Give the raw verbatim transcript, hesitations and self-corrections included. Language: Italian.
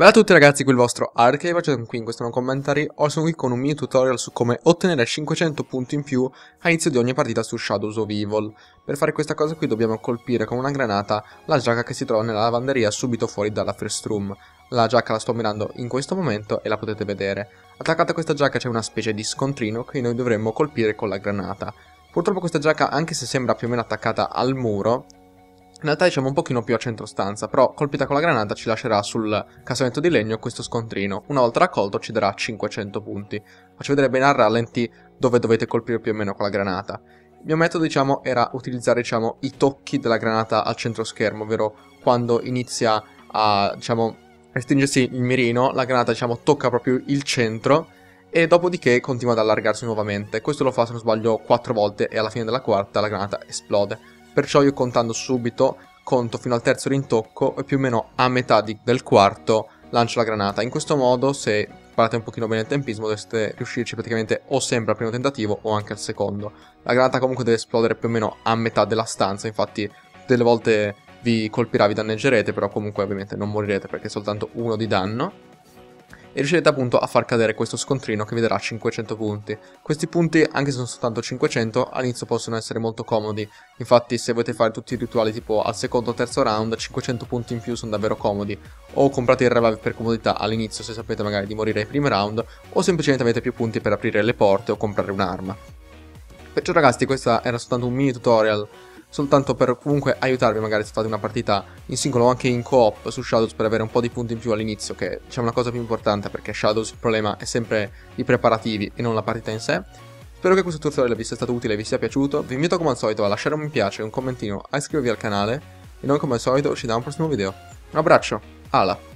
Bella a tutti ragazzi, qui il vostro Archive, sono qui in questo nuovo commentari, oggi sono qui con un mini tutorial su come ottenere cinquecento punti in più a inizio di ogni partita su Shadows of Evil. Per fare questa cosa qui dobbiamo colpire con una granata la giacca che si trova nella lavanderia subito fuori dalla first room. La giacca la sto mirando in questo momento e la potete vedere. Attaccata a questa giacca c'è una specie di scontrino che noi dovremmo colpire con la granata. Purtroppo questa giacca, anche se sembra più o meno attaccata al muro, in realtà diciamo un pochino più a centro stanza, però colpita con la granata ci lascerà sul cassonetto di legno questo scontrino. Una volta raccolto ci darà cinquecento punti. Faccio vedere bene a rallenti dove dovete colpire più o meno con la granata. Il mio metodo diciamo era utilizzare diciamo i tocchi della granata al centro schermo, ovvero quando inizia a diciamo restringersi il mirino, la granata diciamo tocca proprio il centro e dopodiché continua ad allargarsi nuovamente. Questo lo fa, se non sbaglio, quattro volte e alla fine della quarta la granata esplode. Perciò io contando subito, conto fino al terzo rintocco e più o meno a metà di, del quarto lancio la granata. In questo modo, se guardate un pochino bene il tempismo, dovreste riuscirci praticamente o sempre al primo tentativo o anche al secondo. La granata comunque deve esplodere più o meno a metà della stanza, infatti delle volte vi colpirà, vi danneggerete, però comunque ovviamente non morirete perché è soltanto uno di danno. E riuscirete appunto a far cadere questo scontrino che vi darà cinquecento punti. Questi punti, anche se sono soltanto cinquecento, all'inizio possono essere molto comodi. Infatti se volete fare tutti i rituali tipo al secondo o terzo round, cinquecento punti in più sono davvero comodi. O comprate il revive per comodità all'inizio se sapete magari di morire ai primi round, o semplicemente avete più punti per aprire le porte o comprare un'arma. Perciò ragazzi, questo era soltanto un mini tutorial, soltanto per comunque aiutarvi magari se fate una partita in singolo o anche in co-op su Shadows, per avere un po' di punti in più all'inizio, che è diciamo, una cosa più importante, perché Shadows il problema è sempre i preparativi e non la partita in sé. Spero che questo tutorial vi sia stato utile e vi sia piaciuto. Vi invito come al solito a lasciare un mi piace, un commentino, a iscrivervi al canale e noi come al solito ci vediamo al prossimo video. Un abbraccio, ala!